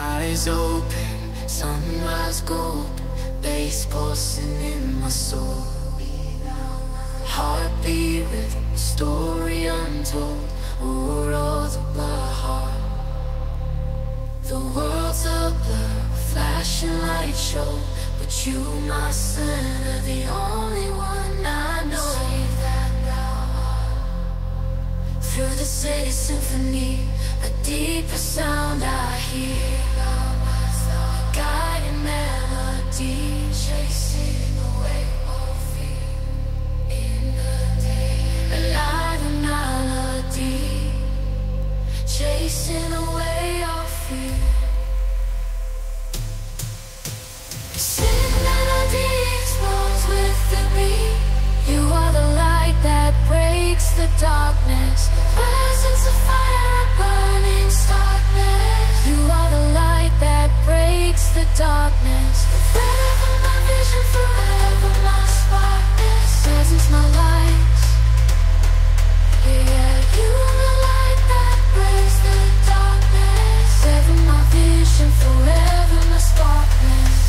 Eyes open, sunrise gold, bass pulsing in my soul. Heart beating, story untold, world of my heart. The world's a blur, flashing light show, but you, my son, are the only one I know. Save that thou art. Through the city symphony, a deeper sound I hear. Guiding melody, chasing away all fear. In the day, a light of melody, chasing away all fear. The darkness, presence of fire, burning starkness. You are the light that breaks the darkness. Forever my vision, forever my sparkness. Presence my light, yeah. You are the light that breaks the darkness. Forever my vision, forever my sparkness. Yeah.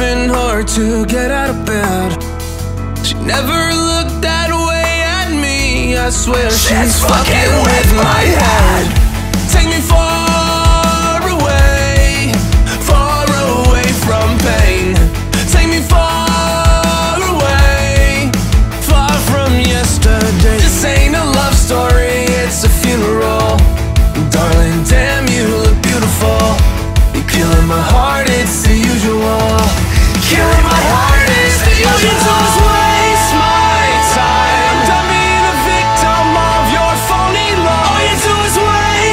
been hard to get out of bed. She never looked that way at me. I swear she's fucking with my head. Take me far away from pain. Take me far from yesterday. This ain't a love story, it's a funeral. Darling, damn, you look beautiful. You're killing my heart, it's the usual. Killing my heart, it's the usual. Waste my time. Don't be the victim of your phony love. All you do is waste.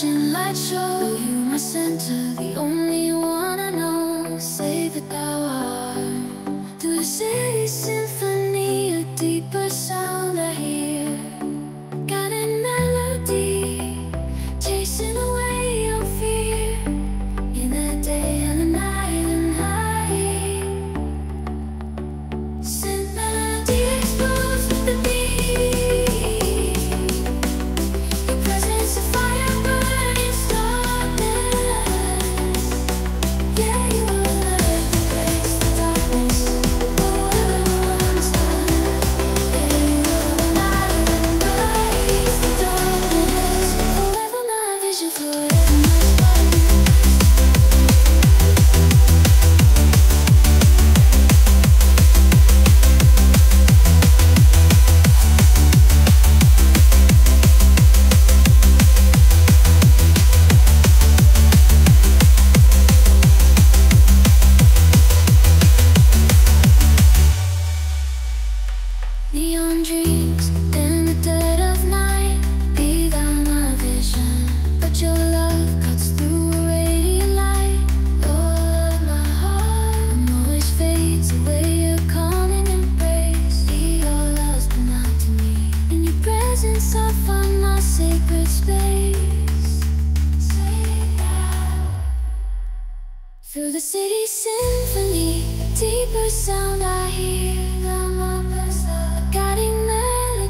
flashing light show you my center, the only one I know. Say that thou art. Through this city symphony, a deeper sound I hear. Got a melody, chasing away your fear. In the day and the night and high. Send melody explodes with the beat. Neon dreams in the dead of night, be thou my vision, but your love cuts through a radiant light. Lord, my heart, the noise fades away, your calming embrace. Be all love's been out to me, in your presence I find my sacred space. Say out. Through the city symphony, deeper sound I hear. Guiding melody.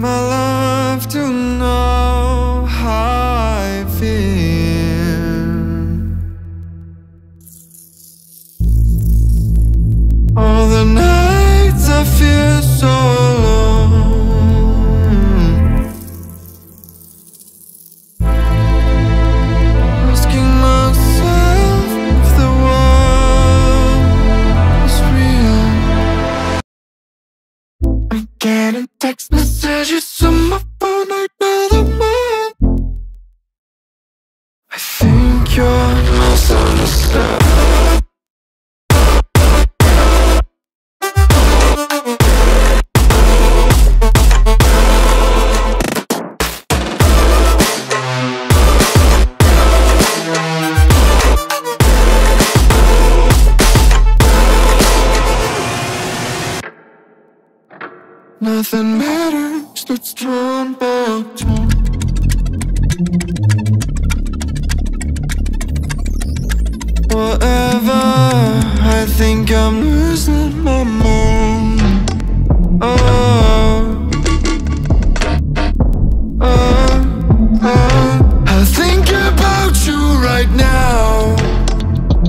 my love to know how I feel. All the nights I feel so alone, asking myself if the world is real. I get a text message on my phone like another man. I think you're misunderstood. Nothing matters that's drawn back to me. Whatever, I think I'm losing my mind. Oh, oh, oh, I think about you right now.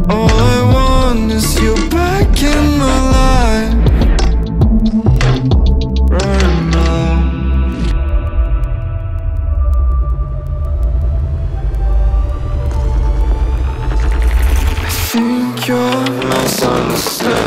All I want is you back in my life. Misunderstood.